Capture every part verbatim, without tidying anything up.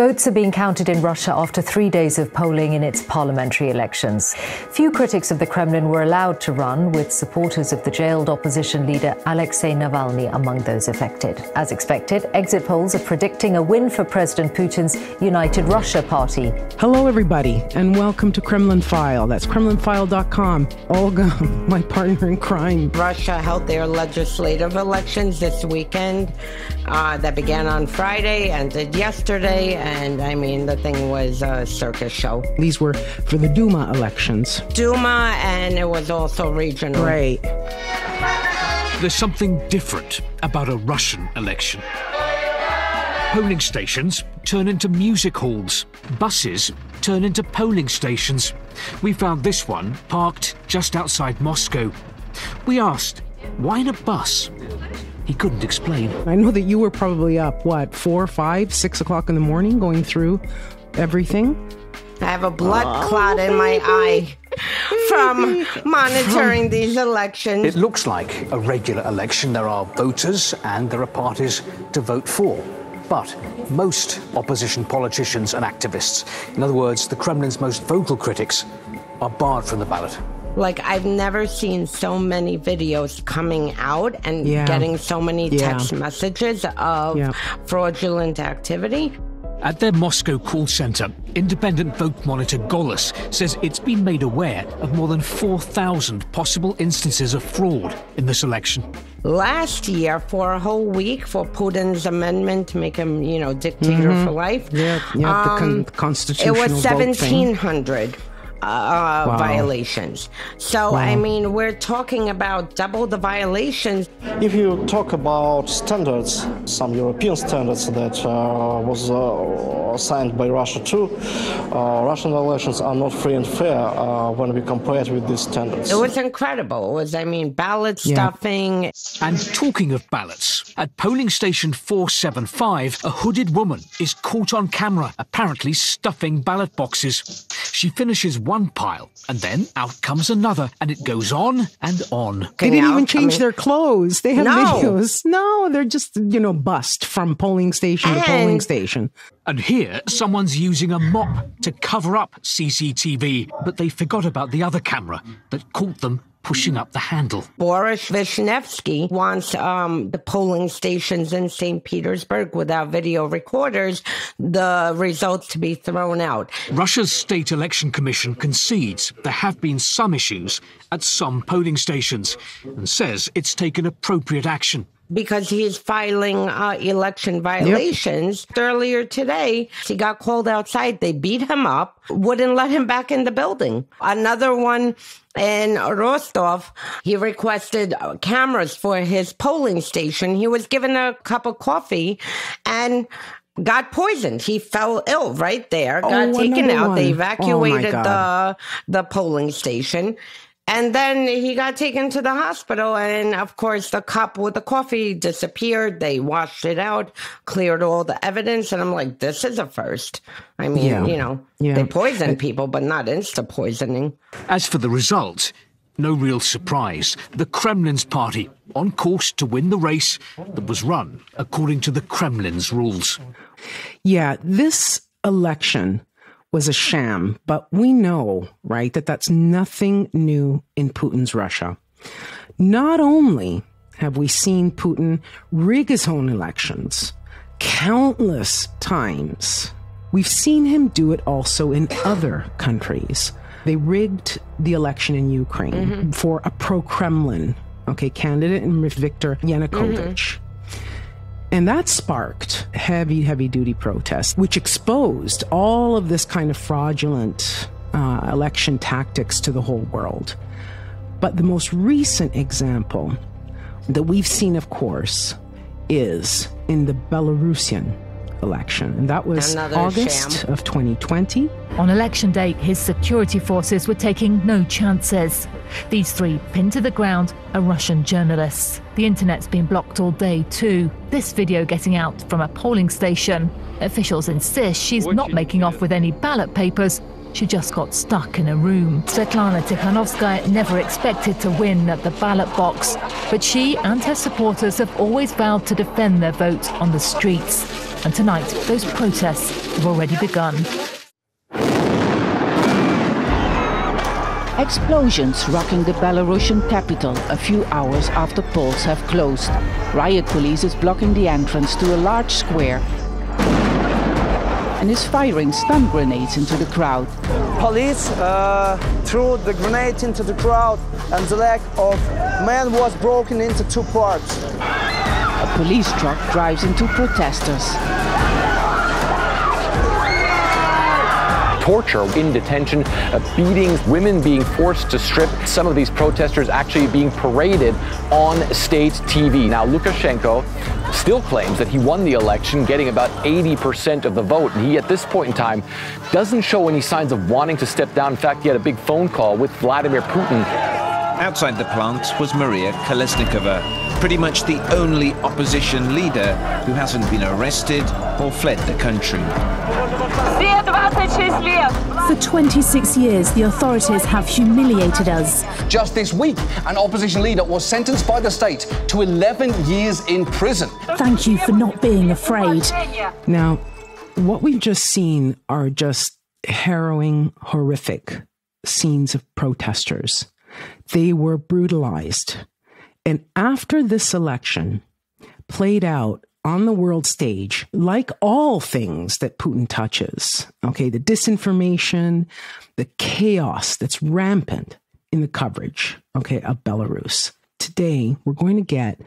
Votes are being counted in Russia after three days of polling in its parliamentary elections. Few critics of the Kremlin were allowed to run, with supporters of the jailed opposition leader Alexei Navalny among those affected. As expected, exit polls are predicting a win for President Putin's United Russia party. Hello, everybody, and welcome to Kremlin File. That's Kremlin File dot com. Olga, my partner in crime. Russia held their legislative elections this weekend uh, that began on Friday, ended yesterday. And I mean, the thing was a circus show. These were for the Duma elections. Duma, and it was also regional. Right. There's something different about a Russian election. Polling stations turn into music halls. Buses turn into polling stations. We found this one parked just outside Moscow. We asked, why in a bus? He couldn't explain. I know that you were probably up, what, four, five, six o'clock in the morning going through everything? I have a blood oh, clot in my eye from monitoring these elections. It looks like a regular election. There are voters and there are parties to vote for. But most opposition politicians and activists, in other words, the Kremlin's most vocal critics, are barred from the ballot. Like, I've never seen so many videos coming out and yeah. getting so many yeah. text messages of yeah. fraudulent activity. At their Moscow call center, independent vote monitor Golos says it's been made aware of more than four thousand possible instances of fraud in this election. Last year, for a whole week, for Putin's amendment to make him, you know, dictator mm-hmm. for life. Yeah, yeah um, the con- constitutional vote. It was seventeen hundred. Uh, wow. violations. So, wow. I mean, we're talking about double the violations. If you talk about standards, some European standards that uh, was uh, signed by Russia too, uh, Russian elections are not free and fair uh, when we compare it with these standards. It was incredible. It was, I mean, ballot yeah. stuffing. And talking of ballots, at polling station four seventy-five, a hooded woman is caught on camera, apparently stuffing ballot boxes. She finishes one pile, and then out comes another, and it goes on and on. They didn't even change I mean, their clothes. They have no. videos. No, they're just, you know, bust from polling station and, to polling station. And here, someone's using a mop to cover up C C T V, but they forgot about the other camera that caught them pushing up the handle. Boris Vyshnevsky wants um, the polling stations in Saint Petersburg without video recorders, the results to be thrown out. Russia's State Election Commission concedes there have been some issues at some polling stations and says it's taken appropriate action. Because he's filing uh, election violations. Yep. Earlier today, he got called outside. They beat him up, wouldn't let him back in the building. Another one in Rostov, he requested cameras for his polling station. He was given a cup of coffee and got poisoned. He fell ill right there, got oh, taken out. One. They evacuated oh the the polling station. And then he got taken to the hospital, and of course the cup with the coffee disappeared. They washed it out, cleared all the evidence, and I'm like, this is a first. I mean, yeah. you know, yeah. they poison people, but not insta-poisoning. As for the result, no real surprise. The Kremlin's party, on course to win the race that was run according to the Kremlin's rules. Yeah, this election was a sham, but we know, right, that that's nothing new in Putin's Russia. Not only have we seen Putin rig his own elections countless times, we've seen him do it also in other countries. They rigged the election in Ukraine mm-hmm. for a pro-Kremlin, okay, candidate, and Viktor Yanukovych. Mm-hmm. And that sparked heavy, heavy-duty protests, which exposed all of this kind of fraudulent uh, election tactics to the whole world. But the most recent example that we've seen, of course, is in the Belarusian election. And that was Another August sham. Of twenty twenty. On election day, his security forces were taking no chances. These three pinned to the ground are Russian journalists. The internet's been blocked all day too. This video getting out from a polling station. Officials insist she's not making off with any ballot papers. She just got stuck in a room. Svetlana Tikhanovskaya never expected to win at the ballot box, but she and her supporters have always vowed to defend their vote on the streets. And tonight, those protests have already begun. Explosions rocking the Belarusian capital a few hours after polls have closed. Riot police is blocking the entrance to a large square and is firing stun grenades into the crowd. Police uh, threw the grenade into the crowd, and the leg of man was broken into two parts. A police truck drives into protesters. Torture in detention, uh, beatings, women being forced to strip, some of these protesters actually being paraded on state T V. Now, Lukashenko still claims that he won the election, getting about eighty percent of the vote. And he, at this point in time, doesn't show any signs of wanting to step down. In fact, he had a big phone call with Vladimir Putin. Outside the plant was Maria Kolesnikova, pretty much the only opposition leader who hasn't been arrested or fled the country. For twenty-six years, the authorities have humiliated us. Just this week, an opposition leader was sentenced by the state to eleven years in prison. Thank you for not being afraid. Now, what we've just seen are just harrowing, horrific scenes of protesters. They were brutalized. And after this election played out on the world stage, like all things that Putin touches, okay, the disinformation, the chaos that's rampant in the coverage, okay, of Belarus. Today, we're going to get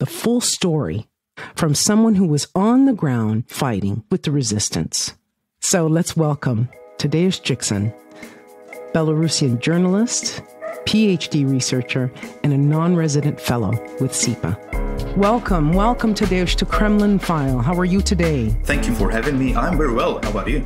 the full story from someone who was on the ground fighting with the resistance. So let's welcome Tadeusz Giczan, Belarusian journalist, P H D researcher, and a non-resident fellow with CEPA. Welcome, welcome Tadeusz to Kremlin File. How are you today? Thank you for having me. I'm very well. How about you?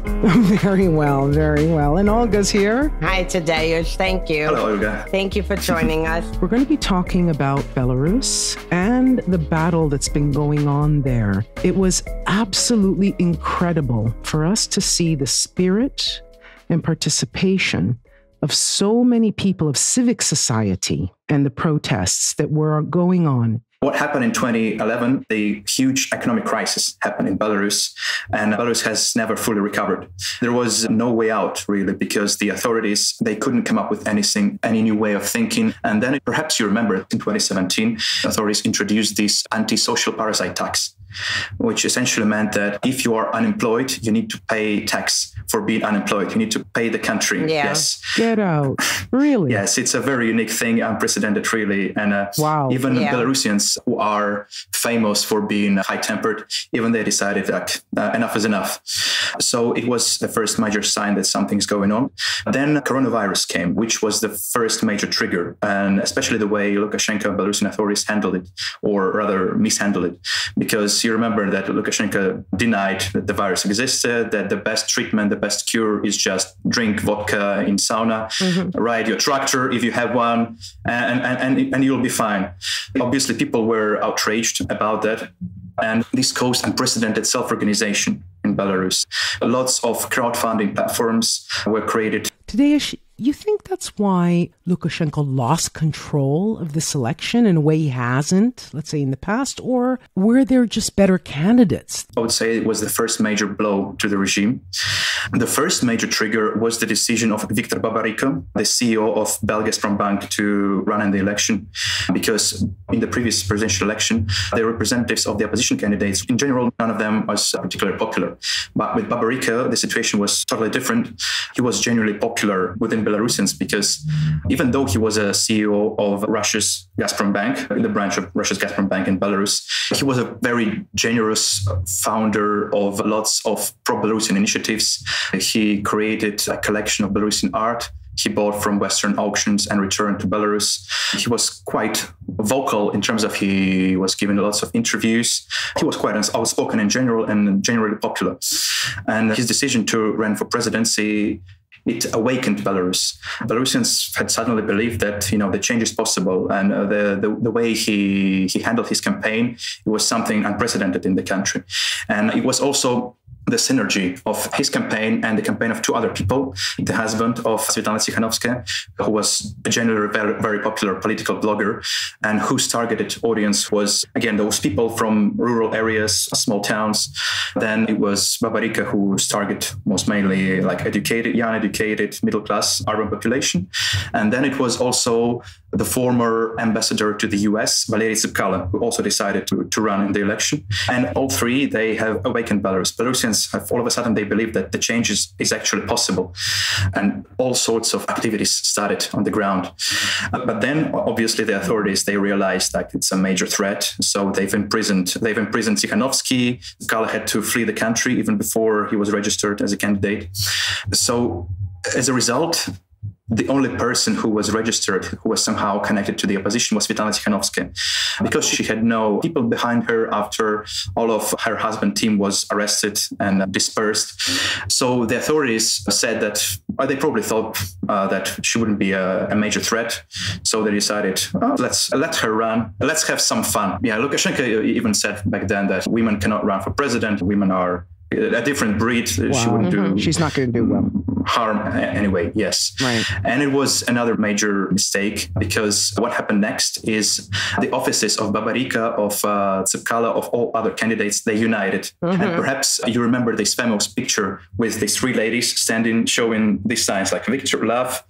Very well, very well. And Olga's here. Hi Tadeusz, thank you. Hello Olga. Thank you for joining us. We're going to be talking about Belarus and the battle that's been going on there. It was absolutely incredible for us to see the spirit and participation of so many people of civic society and the protests that were going on. What happened in twenty eleven, the huge economic crisis happened in Belarus, and Belarus has never fully recovered. There was no way out, really, because the authorities, they couldn't come up with anything, any new way of thinking. And then perhaps you remember in twenty seventeen, authorities introduced this anti-social parasite tax, which essentially meant that if you are unemployed, you need to pay tax for being unemployed. You need to pay the country. Yeah. Yes. Get out. Really? Yes. It's a very unique thing, unprecedented, really. And uh, wow. even yeah. Belarusians who are famous for being high-tempered, even they decided that uh, enough is enough. So it was the first major sign that something's going on. Then coronavirus came, which was the first major trigger, and especially the way Lukashenko and Belarusian authorities handled it, or rather mishandled it, because you remember that Lukashenko denied that the virus existed, that the best treatment, the best cure is just drink vodka in sauna, mm-hmm. ride your tractor if you have one, and, and, and, and you'll be fine. Obviously, people were outraged about that. And this caused unprecedented self-organization in Belarus. Lots of crowdfunding platforms were created. Tadeusz, you think that's why Lukashenko lost control of this election in a way he hasn't, let's say, in the past? Or were there just better candidates? I would say it was the first major blow to the regime. The first major trigger was the decision of Viktar Babaryka, the C E O of Belgazprombank, to run in the election. Because in the previous presidential election, the representatives of the opposition candidates, in general, none of them was particularly popular. But with Babaryka, the situation was totally different. He was genuinely popular within Belarusians because even though he was a C E O of Russia's Gazprom Bank, the branch of Russia's Gazprom Bank in Belarus, he was a very generous founder of lots of pro-Belarusian initiatives. He created a collection of Belarusian art he bought from Western auctions and returned to Belarus. He was quite vocal in terms of he was giving lots of interviews. He was quite outspoken in general and generally popular. And his decision to run for presidency, it awakened Belarus. Belarusians had suddenly believed that, you know, the change is possible, and uh, the, the the way he he handled his campaign, it was something unprecedented in the country, and it was also the synergy of his campaign and the campaign of two other people, the husband of Svetlana Tikhanovskaya, who was a generally very, very popular political blogger and whose targeted audience was, again, those people from rural areas, small towns. Then it was Babaryka, whose target was mainly like educated, young, educated, middle-class urban population. And then it was also the former ambassador to the U S, Valery Tsepkala, who also decided to, to run in the election. And all three, they have awakened Belarus. Belarusians have all of a sudden, they believe that the change is, is actually possible. And all sorts of activities started on the ground. Uh, but then, obviously, the authorities, they realized that it's a major threat. So they've imprisoned, they've imprisoned Tikhanovsky. Tsepkala had to flee the country even before he was registered as a candidate. So as a result, the only person who was registered, who was somehow connected to the opposition, was Svetlana Tikhanovskaya, because she had no people behind her after all of her husband's team was arrested and dispersed. So the authorities said that uh, they probably thought uh, that she wouldn't be a, a major threat. So they decided, oh, let's let her run. Let's have some fun. Yeah, Lukashenko even said back then that women cannot run for president. Women are a different breed. Wow. She wouldn't mm-hmm. do. She's not going to do well. Harm anyway, yes. Right. And it was another major mistake, because what happened next is the offices of Babaryka, of uh, Tsepkala, of all other candidates, they united. Mm-hmm. And perhaps you remember this famous picture with these three ladies standing, showing these signs like victory, love,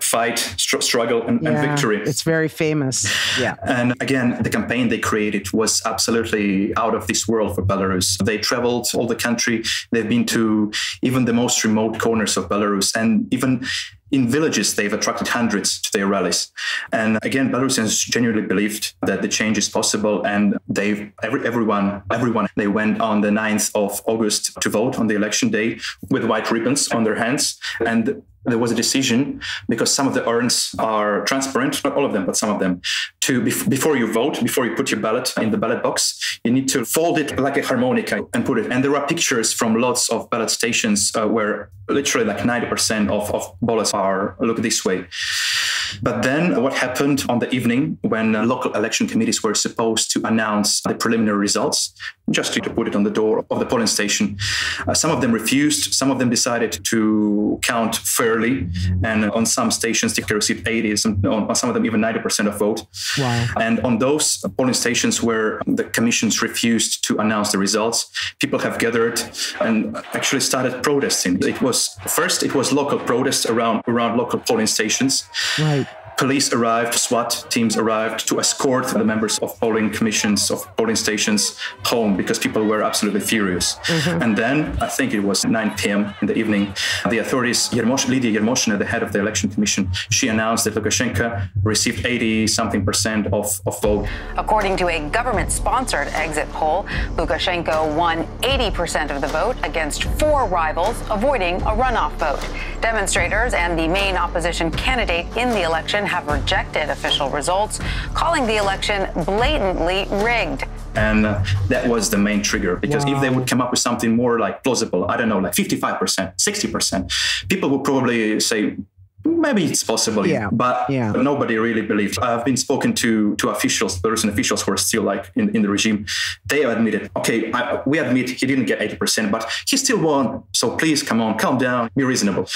fight, str- struggle, and, yeah, and victory. It's very famous. Yeah. And again, the campaign they created was absolutely out of this world for Belarus. They traveled all the country. They've been to even the most remote corners of Belarus. Belarus. And even in villages, they've attracted hundreds to their rallies. And again, Belarusians genuinely believed that the change is possible. And they, every, everyone, everyone, they went on the ninth of August to vote on the election day with white ribbons on their hands. And there was a decision, because some of the urns are transparent, not all of them, but some of them, to before you vote, before you put your ballot in the ballot box, you need to fold it like a harmonica and put it. And there are pictures from lots of ballot stations uh, where literally like ninety percent of, of ballots are look this way. But then what happened on the evening when uh, local election committees were supposed to announce the preliminary results, just to put it on the door of the polling station. Uh, some of them refused. Some of them decided to count fairly. And on some stations, they received eighty, some, on some of them even ninety percent of vote. Wow. And on those polling stations where the commissions refused to announce the results, people have gathered and actually started protesting. It was first, it was local protests around, around local polling stations. Right. Police arrived, SWAT teams arrived to escort the members of polling commissions, of polling stations home, because people were absolutely furious. Mm-hmm. And then, I think it was nine p.m. in the evening, the authorities, Yermosh, Lydia Yermoshina, the head of the election commission, she announced that Lukashenko received eighty-something percent of, of vote. According to a government-sponsored exit poll, Lukashenko won eighty percent of the vote against four rivals, avoiding a runoff vote. Demonstrators and the main opposition candidate in the election have rejected official results, calling the election blatantly rigged. And uh, that was the main trigger, because wow. if they would come up with something more like plausible, I don't know, like fifty-five percent, sixty percent, people would probably say, maybe it's possible, yeah. but yeah. nobody really believed. I've been spoken to to officials, Belarusian officials who are still like in, in the regime. They admitted, okay, I, we admit he didn't get eighty percent, but he still won. So please, come on, calm down, be reasonable.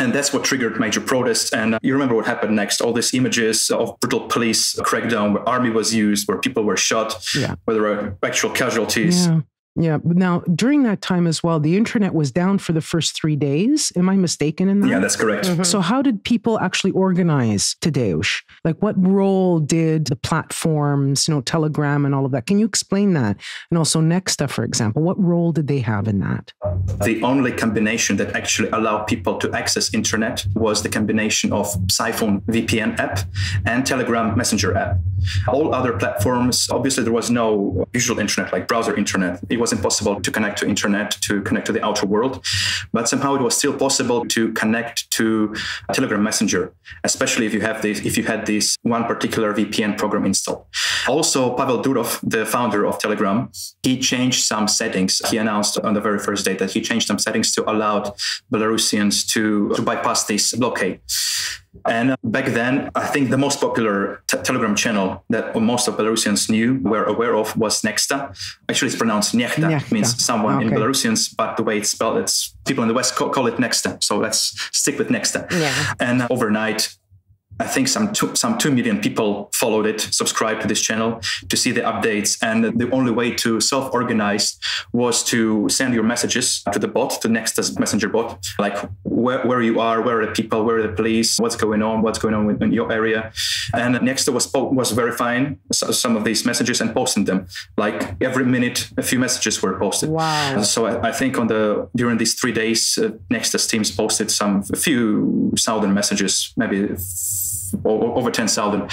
And that's what triggered major protests. And you remember what happened next, all these images of brutal police crackdown, where army was used, where people were shot, yeah. where there were actual casualties. Yeah. Yeah. Now, during that time as well, the internet was down for the first three days. Am I mistaken in that? Yeah, that's correct. Mm-hmm. So how did people actually organize, Tadeusz? Like, what role did the platforms, you know, Telegram and all of that? Can you explain that? And also Nexta, for example, what role did they have in that? The only combination that actually allowed people to access internet was the combination of Siphon V P N app and Telegram Messenger app. All other platforms, obviously, there was no usual internet, like browser internet. It was impossible to connect to internet, to connect to the outer world, but somehow it was still possible to connect to Telegram Messenger, especially if you have this, if you had this one particular V P N program installed. Also, Pavel Durov, the founder of Telegram, he changed some settings. He announced on the very first day that he changed some settings to allow Belarusians to, to bypass this blockade. And back then, I think the most popular t- Telegram channel that most of Belarusians knew, were aware of, was Nexta. Actually, it's pronounced Nechta. Nechta. It means someone okay. in Belarusians, but the way it's spelled, it's people in the West call it Nexta. So let's stick with Nexta. Yeah. And overnight, I think some two, some two million people followed it, subscribed to this channel to see the updates. And the only way to self-organize was to send your messages to the bot, to Nexta's messenger bot, like where, where you are, where are the people, where are the police, what's going on, what's going on in your area. And Nexta was was verifying some of these messages and posting them. Like every minute, a few messages were posted. Wow! So I, I think on the during these three days, uh, Nexta's teams posted some a few thousand messages, maybe over ten thousand.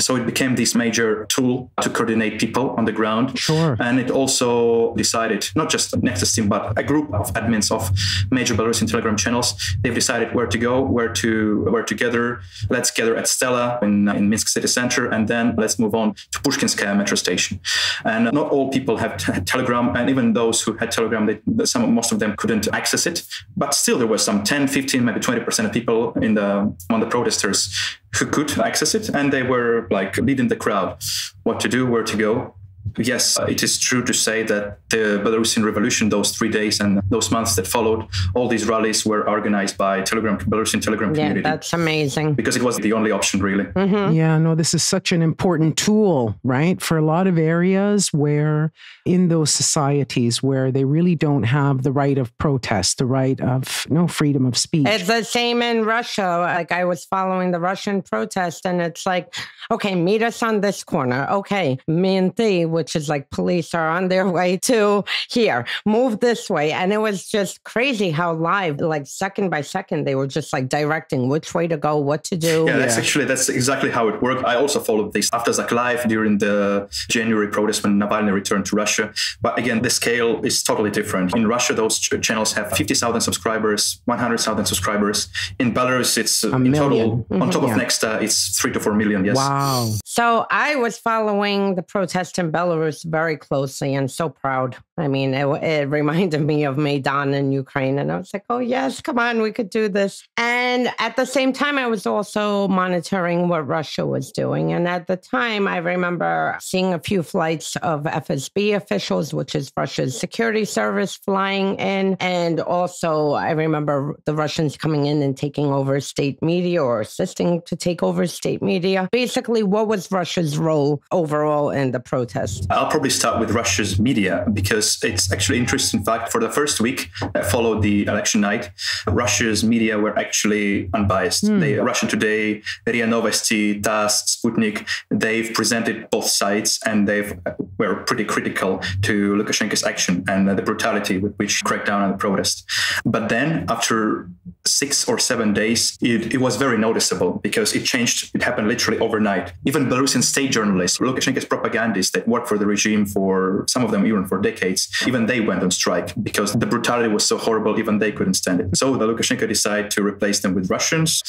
So it became this major tool to coordinate people on the ground. Sure. And it also decided, not just Nexta's team, but a group of admins of major Belarusian Telegram channels, they've decided where to go, where to where to gather. Let's gather at Stella in, in Minsk city center, and then let's move on to Pushkinskaya metro station. And not all people have t- Telegram, and even those who had Telegram, they, some most of them couldn't access it. But still, there was some ten, fifteen, maybe twenty percent of people in the on the protesters who could access it, and they were like leading the crowd, what to do, where to go. Yes, it is true to say that the Belarusian revolution, those three days and those months that followed, all these rallies were organized by Telegram, Belarusian Telegram yeah, community. Yeah, that's amazing. Because it was the only option, really. Mm-hmm. Yeah, no, this is such an important tool, right? For a lot of areas where, in those societies where they really don't have the right of protest, the right of no freedom of speech. It's the same in Russia. Like I was following the Russian protest, and it's like, okay, meet us on this corner. Okay, me and thee, which is like police are on their way to here, move this way. And it was just crazy how live, like second by second, they were just like directing which way to go, what to do. Yeah, yeah. that's actually, that's exactly how it worked. I also followed this after Zach Live during the January protest when Navalny returned to Russia. But again, the scale is totally different. In Russia, those ch- channels have fifty thousand subscribers, one hundred thousand subscribers. In Belarus, it's uh, in total, mm-hmm, on top yeah. of Nexta, it's three to four million. Yes. Wow. So I was following the protest in Belarus. Belarus very closely, and so proud. I mean, it, it reminded me of Maidan in Ukraine. And I was like, oh, yes, come on, we could do this. And at the same time, I was also monitoring what Russia was doing. And at the time, I remember seeing a few flights of F S B officials, which is Russia's security service, flying in. And also, I remember the Russians coming in and taking over state media or assisting to take over state media. Basically, what was Russia's role overall in the protest? I'll probably start with Russia's media, because it's actually interesting fact. For the first week that followed the election night, Russia's media were actually unbiased. Mm. They, Russia Today, R I A Novosti, TASS, Sputnik, they've presented both sides, and they were pretty critical to Lukashenko's action and the brutality with which cracked down on the protest. But then after six or seven days, it, it was very noticeable because it changed. It happened literally overnight. Even Belarusian state journalists, Lukashenko's propagandists that worked for the regime, for some of them even for decades, even they went on strike because the brutality was so horrible, even they couldn't stand it. So the Lukashenko decided to replace them with Russians.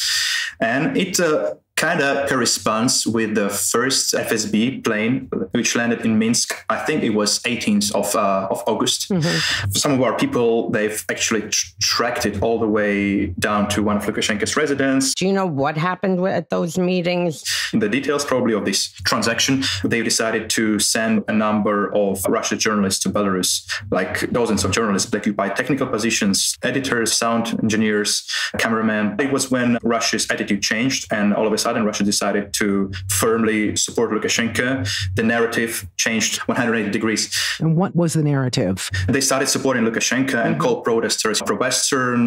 And it uh, kind of corresponds with the first F S B plane, which landed in Minsk. I think it was eighteenth of uh, of August. Mm-hmm. Some of our people, they've actually tr- tracked it all the way down to one of Lukashenko's residence. Do you know what happened at those meetings? In the details probably of this transaction, they decided to send a number of Russian journalists to Belarus, like dozens of journalists that occupy technical positions, editors, sound engineers, cameramen. It was when Russia's attitude changed, and all of a sudden, and Russia decided to firmly support Lukashenko. The narrative changed one hundred eighty degrees. And what was the narrative? They started supporting Lukashenko mm-hmm. and called protesters pro-Western,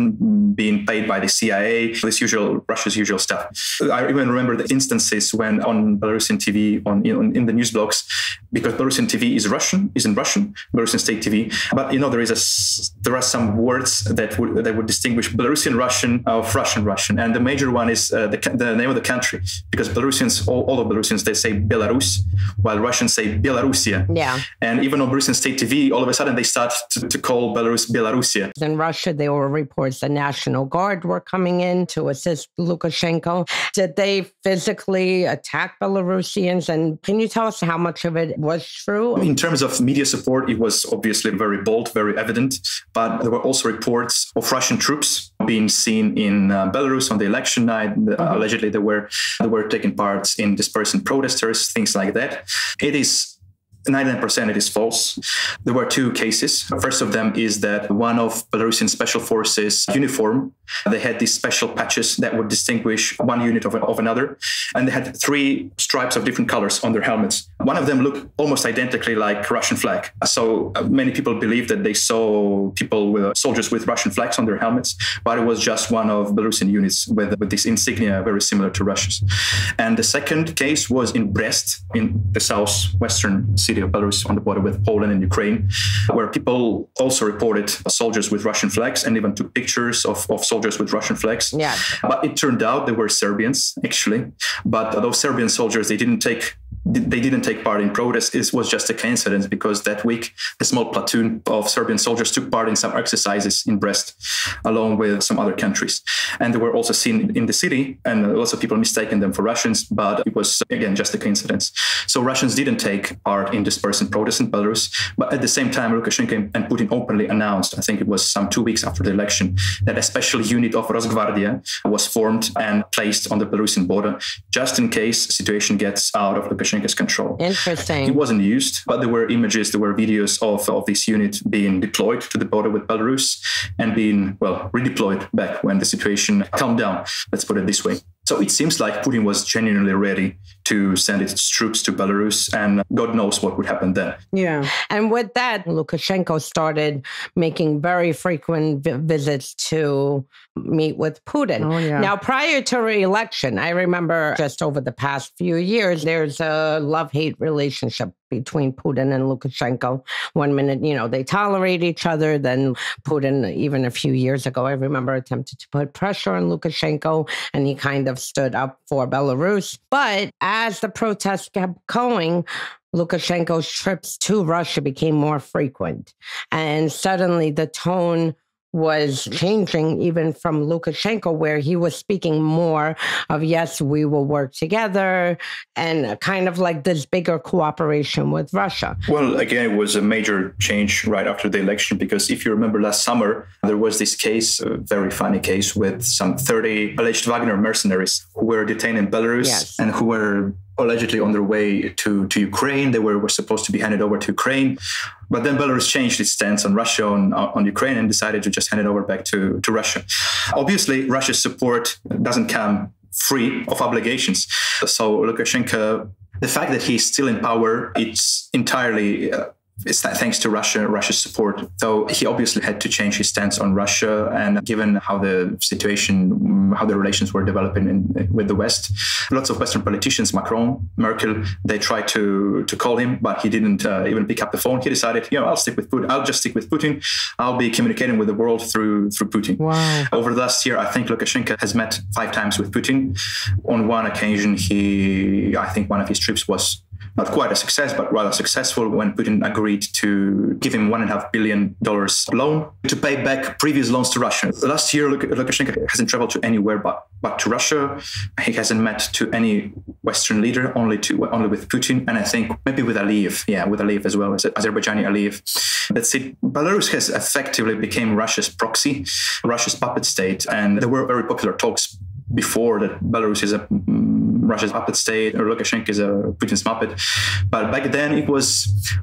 being paid by the C I A, this usual, Russia's usual stuff. I even remember the instances when on Belarusian T V, on you know, in the news blogs, because Belarusian T V is Russian, is in Russian, Belarusian state T V. But you know, there is a there are some words that would that would distinguish Belarusian Russian of Russian Russian, and the major one is uh, the, the name of the country. Because Belarusians, all, all of Belarusians, they say Belarus, while Russians say Belarusia. Yeah. And even on Belarusian state T V, all of a sudden they start to, to call Belarus Belarusia. In Russia, there were reports the National Guard were coming in to assist Lukashenko. Did they physically attack Belarusians? And can you tell us how much of it was true? In terms of media support, it was obviously very bold, very evident. But there were also reports of Russian troops been seen in uh, Belarus on the election night. Uh, allegedly, they were they were taking part in dispersing protesters, things like that. It is ninety-nine percent it is false. There were two cases. First of them is that one of Belarusian special forces uniform, they had these special patches that would distinguish one unit of, of another. And they had three stripes of different colors on their helmets. One of them looked almost identically like Russian flag. So many people believe that they saw people, with, soldiers with Russian flags on their helmets, but it was just one of Belarusian units with, with this insignia very similar to Russia's. And the second case was in Brest, in the southwestern city of Belarus on the border with Poland and Ukraine, where people also reported soldiers with Russian flags and even took pictures of, of soldiers with Russian flags. Yeah. But it turned out they were Serbians, actually. But those Serbian soldiers, they didn't take they didn't take part in protests. It was just a coincidence because that week, a small platoon of Serbian soldiers took part in some exercises in Brest, along with some other countries. And they were also seen in the city, and lots of people mistaken them for Russians, but it was, again, just a coincidence. So Russians didn't take part in dispersing protests in Belarus. But at the same time, Lukashenko and Putin openly announced, I think it was some two weeks after the election, that a special unit of Rosgvardia was formed and placed on the Belarusian border, just in case the situation gets out of Lukashenko control. Interesting. It wasn't used, but there were images, there were videos of, of this unit being deployed to the border with Belarus and being, well, redeployed back when the situation calmed down. Let's put it this way. So it seems like Putin was genuinely ready to send its troops to Belarus, and God knows what would happen then. Yeah. And with that, Lukashenko started making very frequent vi- visits to meet with Putin. Oh, yeah. Now, prior to re-election, I remember just over the past few years, there's a love-hate relationship between Putin and Lukashenko. One minute, you know, they tolerate each other. Then Putin, even a few years ago, I remember attempted to put pressure on Lukashenko, and he kind of stood up for Belarus. But as the protests kept going, Lukashenko's trips to Russia became more frequent. And suddenly the tone was changing, even from Lukashenko, where he was speaking more of, yes, we will work together, and kind of like this bigger cooperation with Russia. Well, again, it was a major change right after the election, because if you remember last summer, there was this case, a very funny case, with some thirty alleged Wagner mercenaries who were detained in Belarus, yes, and who were allegedly on their way to, to Ukraine. They were, were supposed to be handed over to Ukraine. But then Belarus changed its stance on Russia, on, on Ukraine, and decided to just hand it over back to, to Russia. Obviously, Russia's support doesn't come free of obligations. So Lukashenko, the fact that he's still in power, it's entirely... Uh, It's thanks to Russia, Russia's support, though he obviously had to change his stance on Russia. And given how the situation, how the relations were developing in, with the West, lots of Western politicians, Macron, Merkel, they tried to, to call him, but he didn't uh, even pick up the phone. He decided, you know, I'll stick with Putin. I'll just stick with Putin. I'll be communicating with the world through, through Putin. Wow. Over the last year, I think Lukashenko has met five times with Putin. On one occasion, he, I think one of his trips was not quite a success, but rather successful, when Putin agreed to give him one and a half billion dollars loan to pay back previous loans to Russia. Last year, Lukashenko hasn't traveled to anywhere but, but to Russia. He hasn't met to any Western leader, only to only with Putin, and I think maybe with Aliyev. Yeah, with Aliyev as well, as Azerbaijani Aliyev. That's it. Belarus has effectively become Russia's proxy, Russia's puppet state, and there were very popular talks before that Belarus is a Russia's puppet state, or Lukashenko is a Putin's puppet. But back then it was,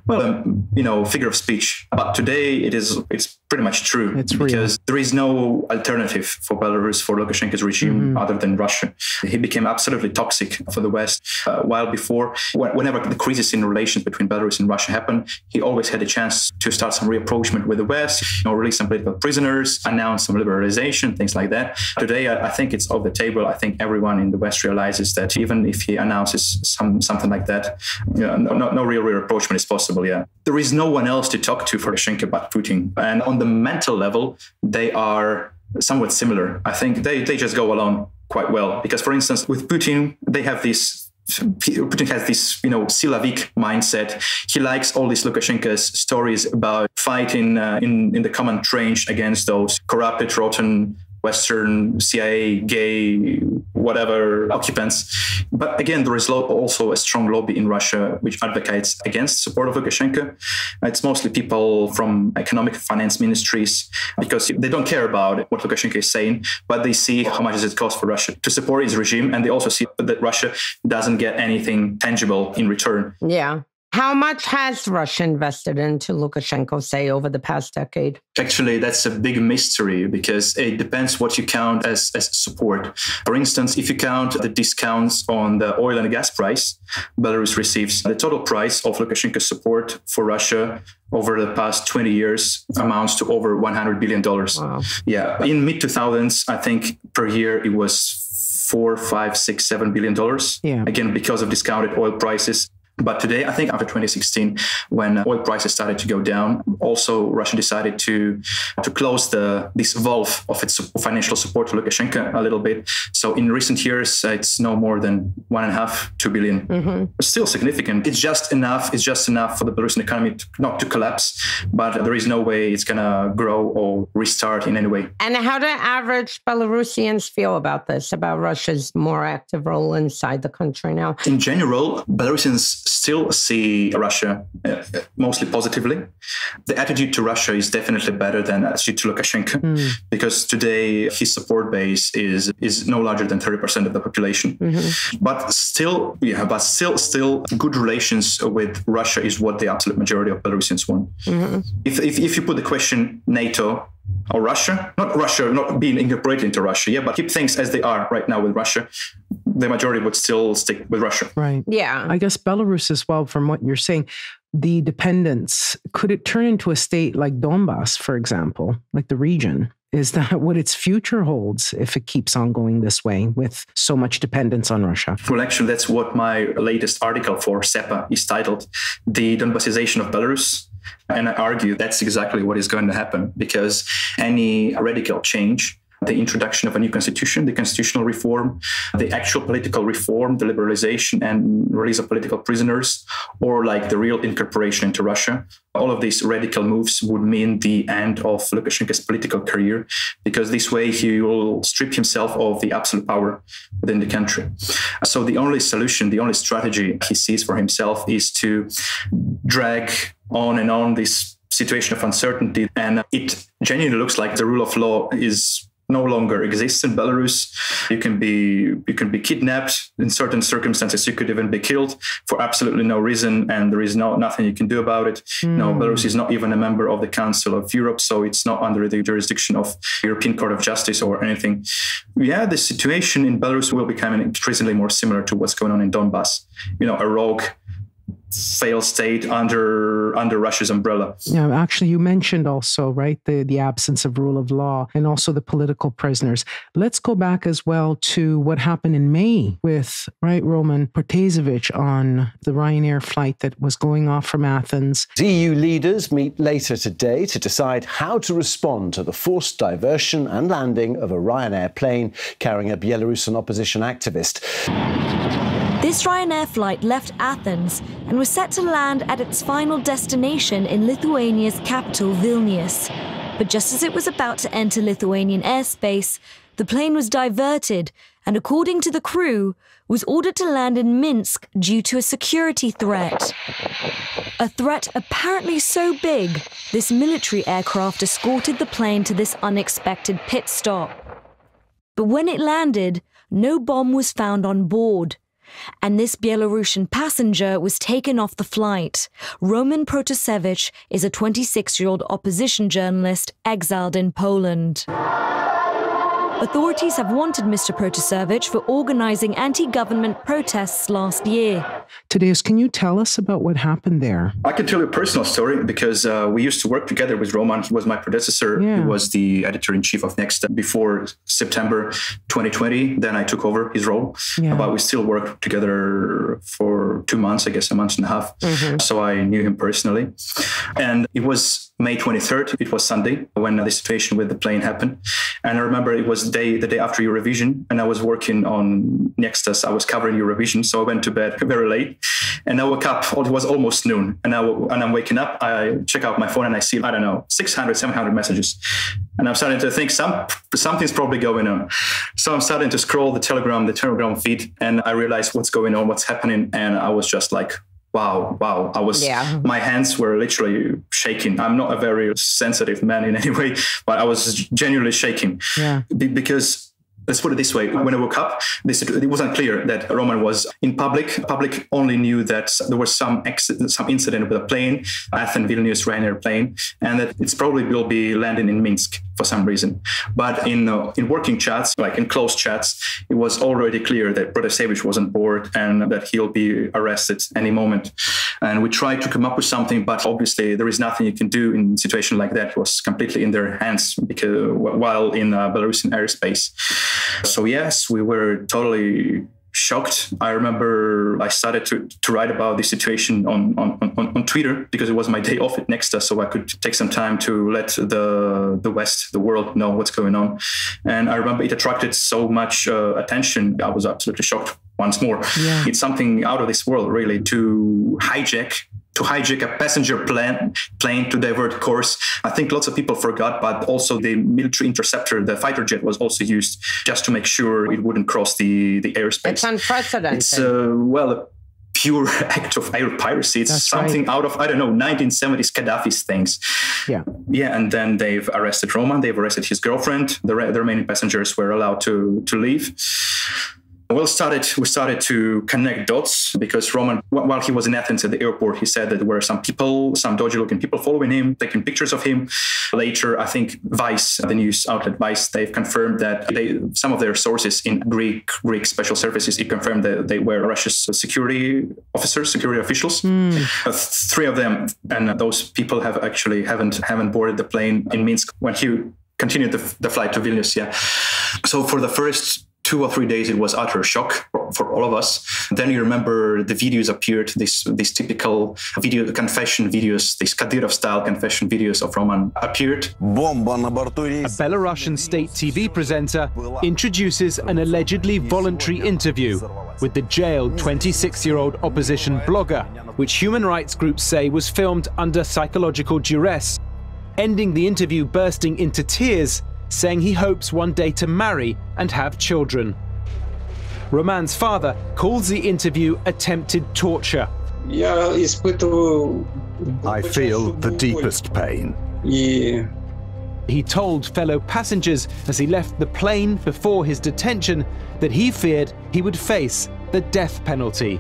well, um, you know, figure of speech. But today it is, it's pretty much true. It's real. Because there is no alternative for Belarus, for Lukashenko's regime, mm-hmm. other than Russia. He became absolutely toxic for the West. Uh, while before, whenever the crisis in relations between Belarus and Russia happened, he always had a chance to start some reapproachment with the West, you know, release some political prisoners, announce some liberalization, things like that. Today, I, I think it's off the table. I think everyone in the West realizes that even if he announces some something like that, you know, no, no real reapproachment is possible. Yeah, there is no one else to talk to for Lukashenko but Putin. And on the mental level, they are somewhat similar. I think they, they just go along quite well. Because, for instance, with Putin, they have this... Putin has this, you know, Slavic mindset. He likes all these Lukashenko's stories about fighting uh, in, in the common trench against those corrupted, rotten, Western, C I A, gay whatever occupants. But again, there is also a strong lobby in Russia which advocates against support of Lukashenko. It's mostly people from economic finance ministries, because they don't care about what Lukashenko is saying, but they see how much does it cost for Russia to support his regime. And they also see that Russia doesn't get anything tangible in return. Yeah. How much has Russia invested into Lukashenko, say, over the past decade? Actually, that's a big mystery, because it depends what you count as, as support. For instance, if you count the discounts on the oil and gas price, Belarus receives the total price of Lukashenko's support for Russia over the past twenty years amounts to over one hundred billion dollars. Wow. Yeah. In mid two thousands, I think per year it was four, five, six, seven billion dollars. Yeah. Again, because of discounted oil prices. But today, I think after twenty sixteen, when oil prices started to go down, also Russia decided to to close the this valve of its financial support to Lukashenko a little bit. So in recent years, it's no more than one and a half, two billion. Mm-hmm. Still significant. It's just enough. It's just enough for the Belarusian economy to, not to collapse, but there is no way it's going to grow or restart in any way. And how do average Belarusians feel about this, about Russia's more active role inside the country now? In general, Belarusians still see Russia uh, mostly positively. The attitude to Russia is definitely better than the attitude to Lukashenko, mm. because today his support base is is no larger than thirty percent of the population. Mm-hmm. But still, yeah, but still, still, good relations with Russia is what the absolute majority of Belarusians want. Mm-hmm. If, if if you put the question NATO or Russia, not Russia, not being incorporated into Russia, yeah, but keep things as they are right now with Russia, the majority would still stick with Russia. Right. Yeah. I guess Belarus as well, from what you're saying, the dependence, could it turn into a state like Donbass, for example, like the region? Is that what its future holds if it keeps on going this way with so much dependence on Russia? Well, actually, that's what my latest article for C E P A is titled, "The Donbassization of Belarus." And I argue that's exactly what is going to happen, because any radical change, the introduction of a new constitution, the constitutional reform, the actual political reform, the liberalization and release of political prisoners, or like the real incorporation into Russia, all of these radical moves would mean the end of Lukashenko's political career, because this way he will strip himself of the absolute power within the country. So the only solution, the only strategy he sees for himself is to drag on and on this situation of uncertainty. And it genuinely looks like the rule of law is no longer exists in Belarus. You can be you can be kidnapped in certain circumstances. You could even be killed for absolutely no reason, and there is no nothing you can do about it. Mm. No, Belarus is not even a member of the Council of Europe, so it's not under the jurisdiction of European Court of Justice or anything. Yeah, the situation in Belarus will become increasingly more similar to what's going on in Donbass. You know, a rogue failed state under under Russia's umbrella. Yeah, actually, you mentioned also, right, the, the absence of rule of law and also the political prisoners. Let's go back as well to what happened in May with, right, Roman Protasevich on the Ryanair flight that was going off from Athens. E U leaders meet later today to decide how to respond to the forced diversion and landing of a Ryanair plane carrying a Belarusian opposition activist. This Ryanair flight left Athens and was set to land at its final destination in Lithuania's capital, Vilnius. But just as it was about to enter Lithuanian airspace, the plane was diverted and, according to the crew, was ordered to land in Minsk due to a security threat. A threat apparently so big, this military aircraft escorted the plane to this unexpected pit stop. But when it landed, no bomb was found on board. And this Belarusian passenger was taken off the flight. Roman Protasevich is a twenty-six-year-old opposition journalist exiled in Poland. Authorities have wanted Mister Protasevich for organizing anti-government protests last year. Tadeusz, can you tell us about what happened there? I can tell you a personal story, because uh, we used to work together with Roman. He was my predecessor. Yeah. He was the editor-in-chief of Nexta before September twenty twenty. Then I took over his role. Yeah. But we still worked together for two months, I guess, a month and a half. Mm-hmm. So I knew him personally. And it was May twenty-third, it was Sunday, when the situation with the plane happened. And I remember it was day, the day after Eurovision, and I was working on Nextas. I was covering Eurovision, so I went to bed very late. And I woke up, it was almost noon, and, I, and I'm waking up, I check out my phone and I see, I don't know, six hundred, seven hundred messages. And I'm starting to think some something's probably going on. So I'm starting to scroll the Telegram, the Telegram feed, and I realized what's going on, what's happening. And I was just like, wow, wow. I was, yeah. my hands were literally shaking. I'm not a very sensitive man in any way, but I was genuinely shaking yeah. Be- because... Let's put it this way. When I woke up, this, it wasn't clear that Roman was in public. Public only knew that there was some accident, some incident with a plane, Athens, Vilnius, Ryanair plane, and that it's probably will be landing in Minsk for some reason. But in uh, in working chats, like in closed chats, it was already clear that Protasevich was on board and that he'll be arrested any moment. And we tried to come up with something, but obviously there is nothing you can do in a situation like that. It was completely in their hands because while in uh, Belarusian airspace. So yes, we were totally shocked. I remember I started to, to write about the situation on, on, on, on Twitter because it was my day off at Nexta, so I could take some time to let the the West, the world know what's going on. And I remember it attracted so much uh, attention. I was absolutely shocked once more. Yeah. It's something out of this world, really, to hijack to hijack a passenger plane, plane to divert course. I think lots of people forgot, but also the military interceptor, the fighter jet was also used just to make sure it wouldn't cross the, the airspace. It's unprecedented. It's, uh, well, a pure act of air piracy. It's That's something right. out of, I don't know, nineteen seventies Gaddafi's things. Yeah. Yeah, and then they've arrested Roman, they've arrested his girlfriend. The, re- the remaining passengers were allowed to, to leave. Well, started, we started to connect dots because Roman, while he was in Athens at the airport, he said that there were some people, some dodgy looking people following him, taking pictures of him. Later, I think Vice, the news outlet Vice, they've confirmed that they, some of their sources in Greek Greek special services, it confirmed that they were Russia's security officers, security officials. Mm. Uh, three of them, and those people have actually haven't haven't boarded the plane in Minsk when he continued the, the flight to Vilnius. Yeah, so for the first two or three days, it was utter shock for all of us. Then you remember the videos appeared, these these typical video confession videos, these Kadyrov-style confession videos of Roman appeared. A Belarusian state T V presenter introduces an allegedly voluntary interview with the jailed twenty-six-year-old opposition blogger, which human rights groups say was filmed under psychological duress, ending the interview bursting into tears, saying he hopes one day to marry and have children. Roman's father calls the interview attempted torture. I feel the deepest pain. Yeah. He told fellow passengers as he left the plane before his detention that he feared he would face the death penalty.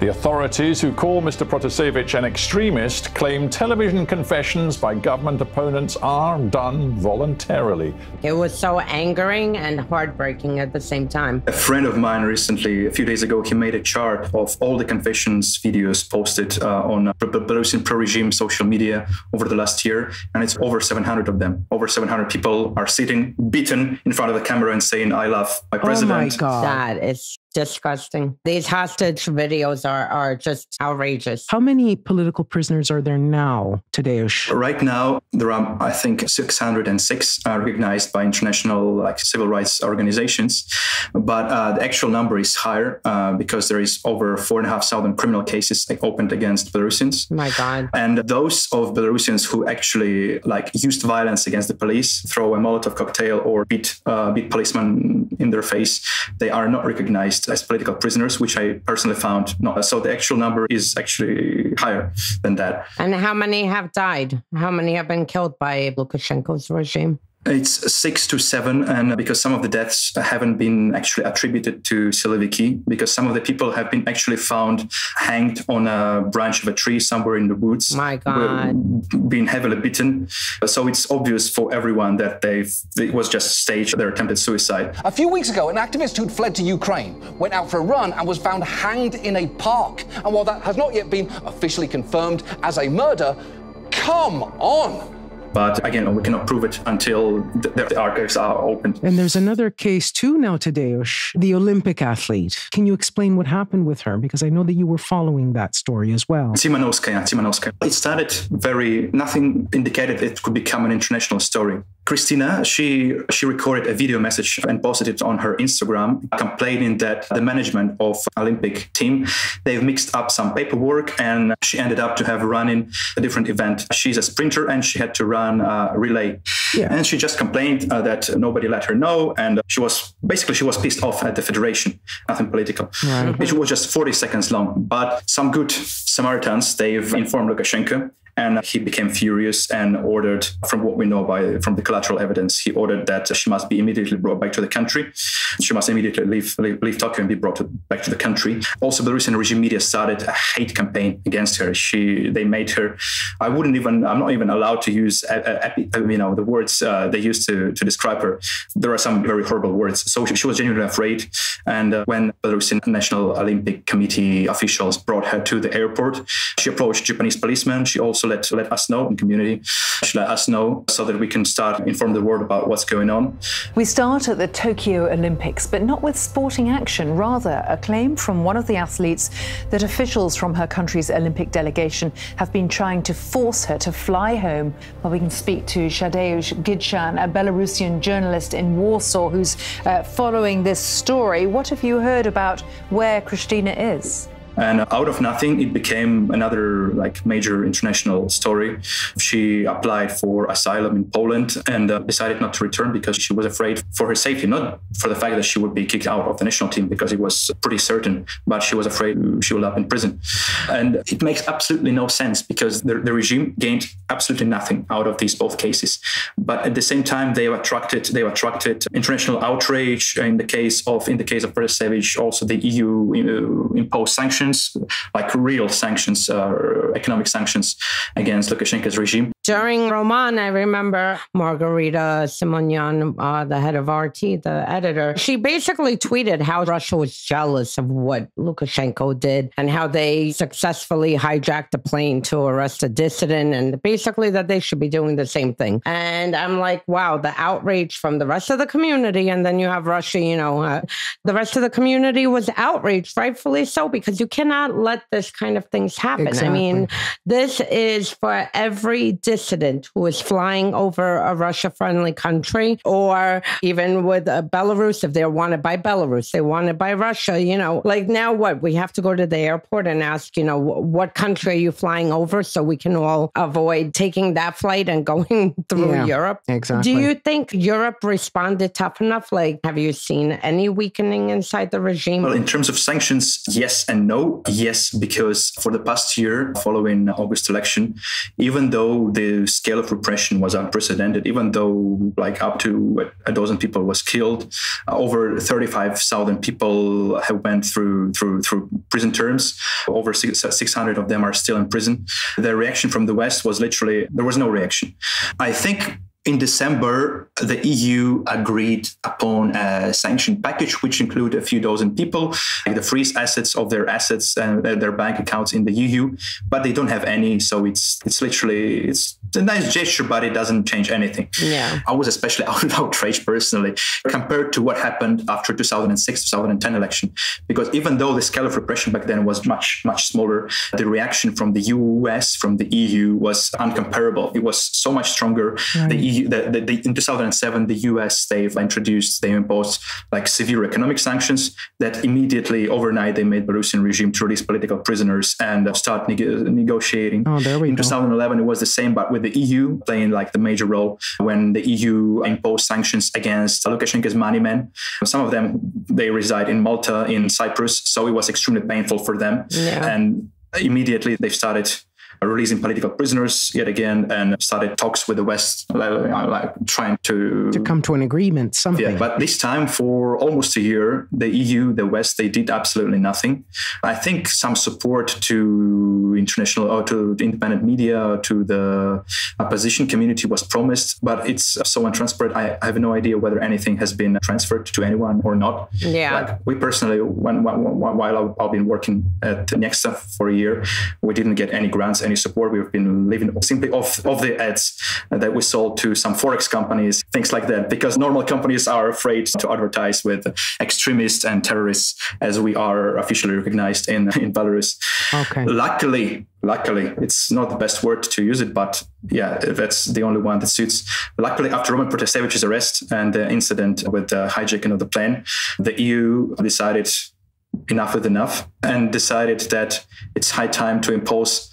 The authorities, who call Mister Protasevich an extremist, claim television confessions by government opponents are done voluntarily. It was so angering and heartbreaking at the same time. A friend of mine recently, a few days ago, he made a chart of all the confessions videos posted uh, on uh, Belarusian pro-regime social media over the last year, and it's over seven hundred of them. Over seven hundred people are sitting, beaten in front of the camera and saying, I love my president. Oh my God. That is disgusting. These hostage videos are, are just outrageous. How many political prisoners are there now, Tadeusz? Right now, there are, I think, six hundred six uh, recognized by international like civil rights organizations. But uh, the actual number is higher uh, because there is over four and a half thousand criminal cases like, opened against Belarusians. My God. And those of Belarusians who actually like used violence against the police, throw a Molotov cocktail or beat, uh, beat policemen in their face, they are not recognized as political prisoners, which I personally found not. So the actual number is actually higher than that. And how many have died? How many have been killed by Lukashenko's regime? It's six to seven, and because some of the deaths haven't been actually attributed to Siloviki, because some of the people have been actually found hanged on a branch of a tree somewhere in the woods. My God. Being heavily beaten. So it's obvious for everyone that they've, it was just staged, their attempted suicide. A few weeks ago, an activist who'd fled to Ukraine went out for a run and was found hanged in a park. And while that has not yet been officially confirmed as a murder, come on! But again, we cannot prove it until the, the archives are opened. And there's another case too now, Tadeusz, the Olympic athlete. Can you explain what happened with her? Because I know that you were following that story as well. Tsimanovskaya, Tsimanovskaya. It started very, nothing indicated it could become an international story. Kristina, she she recorded a video message and posted it on her Instagram, complaining that the management of Olympic team, they've mixed up some paperwork, and she ended up to have running a different event. She's a sprinter and she had to run a relay. Yeah. And she just complained uh, that nobody let her know. And she was basically, she was pissed off at the Federation, nothing political. Right. It was just forty seconds long, but some good Samaritans, they've informed Lukashenko. And he became furious and ordered, from what we know by from the collateral evidence, he ordered that she must be immediately brought back to the country. She must immediately leave, leave, leave Tokyo and be brought to, back to the country. Also, the recent regime media started a hate campaign against her. She, they made her, I wouldn't even, I'm not even allowed to use, epi, you know, the words uh, they used to, to describe her. There are some very horrible words. So she, she was genuinely afraid. And uh, when the Belarusian National Olympic Committee officials brought her to the airport, she approached Japanese policemen. She also So let, let us know in community, let us know so that we can start inform the world about what's going on. We start at the Tokyo Olympics, but not with sporting action, rather a claim from one of the athletes that officials from her country's Olympic delegation have been trying to force her to fly home. Well, we can speak to Tadeusz Giczan, a Belarusian journalist in Warsaw who's uh, following this story. What have you heard about where Kristina is? And out of nothing, it became another like major international story. She applied for asylum in Poland and uh, decided not to return because she was afraid for her safety, not for the fact that she would be kicked out of the national team because it was pretty certain, but she was afraid she would end up in prison. And it makes absolutely no sense because the, the regime gained absolutely nothing out of these both cases. But at the same time, they attracted they attracted international outrage. In the case of in the case of Protasevich, also the E U uh, imposed sanctions. Like real sanctions, uh, economic sanctions against Lukashenko's regime. During Roman, I remember Margarita Simonyan, uh, the head of R T, the editor, she basically tweeted how Russia was jealous of what Lukashenko did and how they successfully hijacked a plane to arrest a dissident and basically that they should be doing the same thing. And I'm like, wow, the outrage from the rest of the community. And then you have Russia, you know, uh, the rest of the community was outraged, rightfully so, because you cannot let this kind of things happen. Exactly. I mean, this is for every dissident who is flying over a Russia-friendly country, or even with a Belarus, if they're wanted by Belarus, they're wanted by Russia, you know, like now what? We have to go to the airport and ask, you know, what country are you flying over so we can all avoid taking that flight and going through yeah, Europe. Exactly. Do you think Europe responded tough enough? Like, have you seen any weakening inside the regime? Well, in terms of sanctions, yes and no. Yes, because for the past year following August election, even though the scale of repression was unprecedented, even though like up to a dozen people was killed, over thirty-five thousand people have went through through through prison terms. Over six hundred of them are still in prison. The reaction from the West was literally there was no reaction. I think in December, the E U agreed upon a sanction package, which included a few dozen people, like the freeze assets of their assets and their bank accounts in the E U, but they don't have any. So it's it's literally it's a nice gesture, but it doesn't change anything. Yeah, I was especially outraged personally compared to what happened after two thousand six, two thousand ten election, because even though the scale of repression back then was much, much smaller, the reaction from the U S, from the E U was uncomparable. It was so much stronger. Right. The E U, the, the, the, in two thousand seven, the U S, they've introduced, they imposed like severe economic sanctions that immediately overnight they made Belarusian regime to release political prisoners and start neg negotiating. Oh, there we in go. two thousand eleven, it was the same, but with the E U playing like the major role when the E U imposed sanctions against Lukashenko's money men. Some of them, they reside in Malta, in Cyprus. So it was extremely painful for them. Yeah. And immediately they've started releasing political prisoners yet again and started talks with the West, like, like trying to... To come to an agreement, something. Yeah, but this time for almost a year, the E U, the West, they did absolutely nothing. I think some support to international or to independent media, to the opposition community was promised, but it's so untransparent. I, I have no idea whether anything has been transferred to anyone or not. Yeah. Like we personally, when, when, while I've been working at Nexta for a year, we didn't get any grants, any support. We've been living simply off of the ads that we sold to some forex companies, things like that, because normal companies are afraid to advertise with extremists and terrorists as we are officially recognized in, in Belarus. Okay. Luckily, Luckily, it's not the best word to use it, but yeah, that's the only one that suits. Luckily, after Roman Protasevich's arrest and the incident with the hijacking of the plane, the E U decided enough is enough and decided that it's high time to impose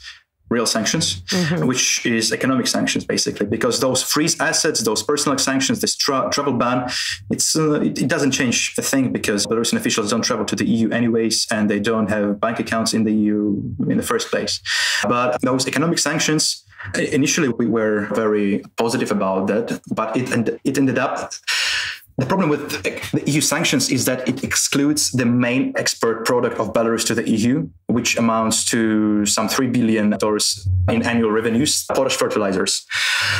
real sanctions, mm-hmm. which is economic sanctions, basically, because those freeze assets, those personal sanctions, this tra travel ban, it's uh, it, it doesn't change a thing because Belarusian officials don't travel to the E U anyways, and they don't have bank accounts in the E U in the first place. But those economic sanctions, initially we were very positive about that, but it, and it ended up... The problem with the E U sanctions is that it excludes the main export product of Belarus to the E U, which amounts to some three billion dollars in annual revenues, Polish fertilizers.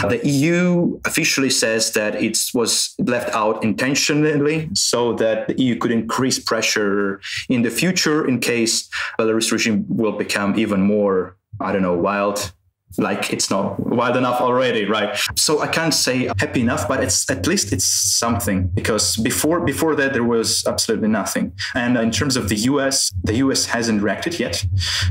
The E U officially says that it was left out intentionally so that the E U could increase pressure in the future in case Belarus regime will become even more, I don't know, wild. Like it's not wild enough already, right? So I can't say happy enough, but it's at least it's something, because before before that there was absolutely nothing. And in terms of the U S, the U S hasn't reacted yet.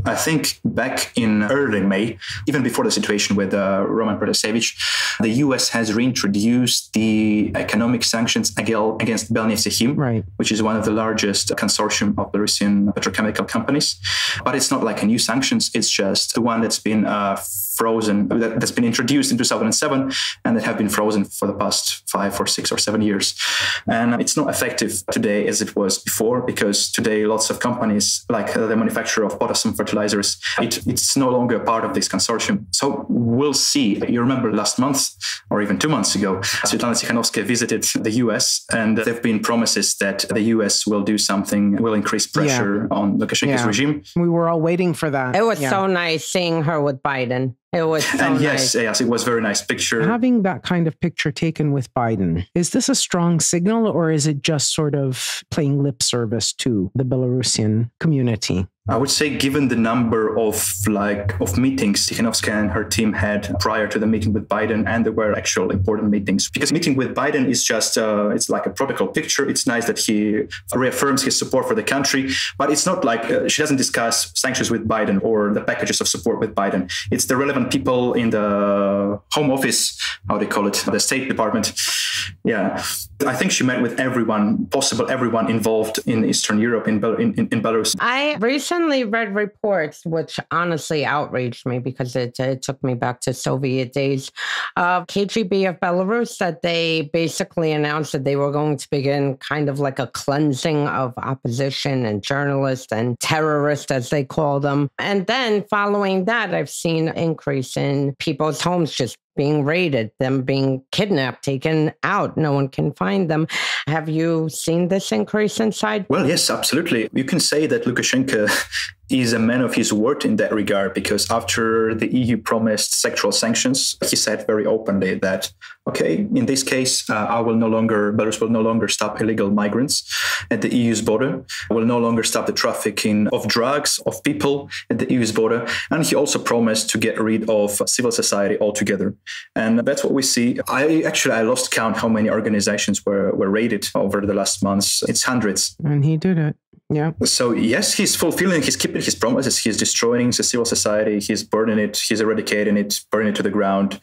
I think back in early May, even before the situation with uh, Roman Protasevich, the U S has reintroduced the economic sanctions against Belgazprombank, right, which is one of the largest consortium of Belarusian petrochemical companies. But it's not like a new sanctions; it's just the one that's been. Uh, frozen, that's been introduced in two thousand seven and that have been frozen for the past five or six or seven years. And it's not effective today as it was before, because today lots of companies, like the manufacturer of potassium fertilizers, it, it's no longer part of this consortium. So we'll see. You remember last month or even two months ago, Svetlana Tikhanovskaya visited the U S and there have been promises that the U S will do something, will increase pressure yeah. on Lukashenko's yeah. regime. We were all waiting for that. It was yeah. so nice seeing her with Biden. It was so and yes, nice. yes, it was a very nice picture. Having that kind of picture taken with Biden, is this a strong signal or is it just sort of playing lip service to the Belarusian community? I would say, given the number of like of meetings Tikhanovskaya and her team had prior to the meeting with Biden, and there were actual important meetings, because meeting with Biden is just uh, it's like a protocol picture. It's nice that he reaffirms his support for the country, but it's not like uh, she doesn't discuss sanctions with Biden or the packages of support with Biden. It's the relevant people in the Home Office, how they call it, the State Department. Yeah, I think she met with everyone possible, everyone involved in Eastern Europe, in Be in, in Belarus. I recently. I recently read reports, which honestly outraged me because it, it took me back to Soviet days. Uh, K G B of Belarus, that they basically announced that they were going to begin kind of like a cleansing of opposition and journalists and terrorists, as they call them. And then following that, I've seen an increase in people's homes just being raided, them being kidnapped, taken out. No one can find them. Have you seen this increase inside? Well, yes, absolutely. You can say that Lukashenko is a man of his word in that regard, because after the E U promised sectoral sanctions, he said very openly that, okay, in this case, uh, I will no longer, Belarus will no longer stop illegal migrants at the E U's border, will no longer stop the trafficking of drugs, of people at the E U's border. And he also promised to get rid of civil society altogether. And that's what we see. I actually, I lost count how many organizations were, were raided over the last months. It's hundreds. And he did it. Yeah. So yes, he's fulfilling, he's keeping his promises. He's destroying the civil society. He's burning it. He's eradicating it, burning it to the ground.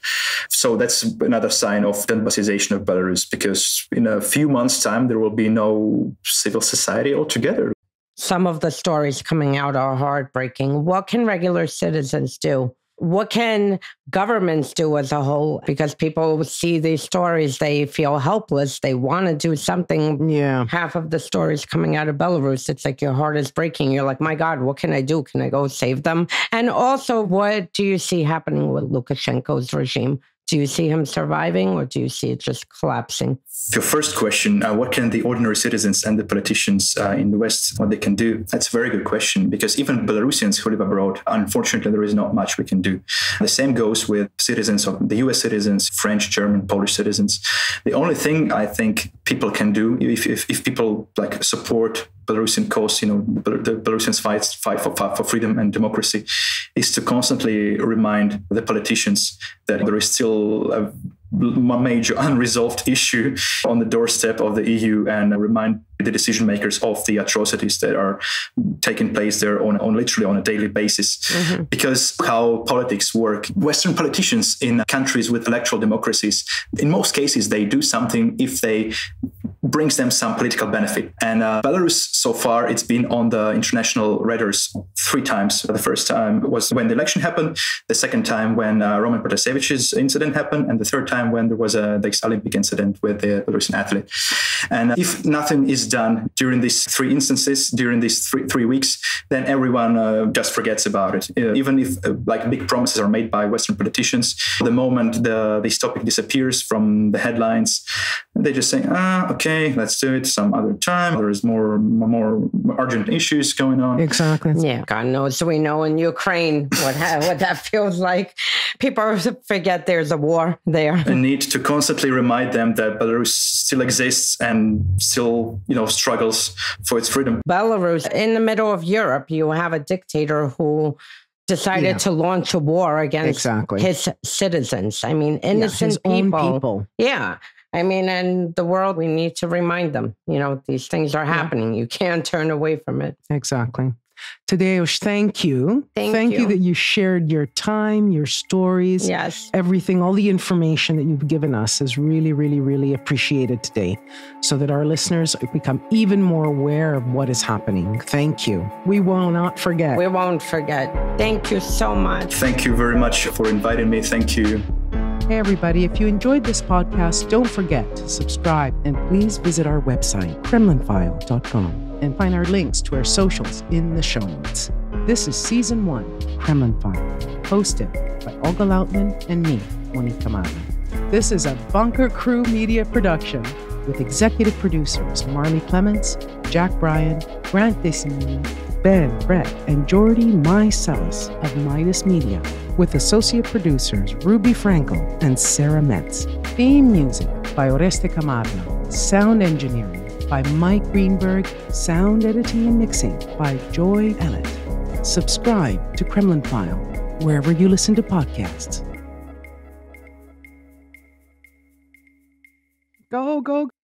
So that's another sign of Donbassization of Belarus, because in a few months' time, there will be no civil society altogether. Some of the stories coming out are heartbreaking. What can regular citizens do? What can governments do as a whole? Because people see these stories, they feel helpless. They want to do something. Yeah. Half of the stories coming out of Belarus, it's like your heart is breaking. You're like, my God, what can I do? Can I go save them? And also, what do you see happening with Lukashenko's regime? Do you see him surviving or do you see it just collapsing? Your first question, uh, what can the ordinary citizens and the politicians uh, in the West, what they can do? That's a very good question, because even Belarusians who live abroad, unfortunately, there is not much we can do. The same goes with citizens of the U S citizens, French, German, Polish citizens. The only thing I think people can do, if, if, if people like support Belarusian cause, you know, the Belarusians fight, fight for, for freedom and democracy, is to constantly remind the politicians that there is still a major unresolved issue on the doorstep of the E U, and remind the decision makers of the atrocities that are taking place there on, on literally on a daily basis. Mm-hmm. Because how politics work, Western politicians in countries with electoral democracies, in most cases, they do something if they brings them some political benefit. And uh, Belarus, so far, it's been on the international radars three times. The first time was when the election happened, the second time when uh, Roman Protasevich's incident happened, and the third time when there was a, the Olympic incident with the Belarusian athlete. And uh, if nothing is done during these three instances, during these three, three weeks, then everyone uh, just forgets about it. Uh, even if uh, like big promises are made by Western politicians, the moment the, this topic disappears from the headlines, they just say, ah, okay, let's do it some other time. There is more more urgent issues going on. Exactly. Yeah, God knows we know in Ukraine what what that feels like. People forget there's a war there. I need to constantly remind them that Belarus still exists and still, you know, struggles for its freedom. Belarus, in the middle of Europe, you have a dictator who decided yeah. to launch a war against exactly. his citizens. I mean, innocent yeah, his people. Own people. Yeah. I mean, and the world, we need to remind them, you know, these things are happening. Yeah. You can't turn away from it. Exactly. Tadeusz, thank you. Thank, thank you. Thank you that you shared your time, your stories, yes. everything, all the information that you've given us is really, really, really appreciated today so that our listeners become even more aware of what is happening. Thank you. We will not forget. We won't forget. Thank you so much. Thank you very much for inviting me. Thank you. Hey everybody, if you enjoyed this podcast, don't forget to subscribe and please visit our website, Kremlin File dot com, and find our links to our socials in the show notes. This is Season one, Kremlin File, hosted by Olga Lautman and me, Monika Mali. This is a Bunker Crew Media production with executive producers Marley Clements, Jack Bryan, Grant Desimini, Ben, Brett, and Jordi Mycelis of Midas Media, with associate producers Ruby Frankel and Sarah Metz. Theme music by Oreste Camargo. Sound engineering by Mike Greenberg. Sound editing and mixing by Joy Ellett. Subscribe to Kremlin File wherever you listen to podcasts. Go, go, go.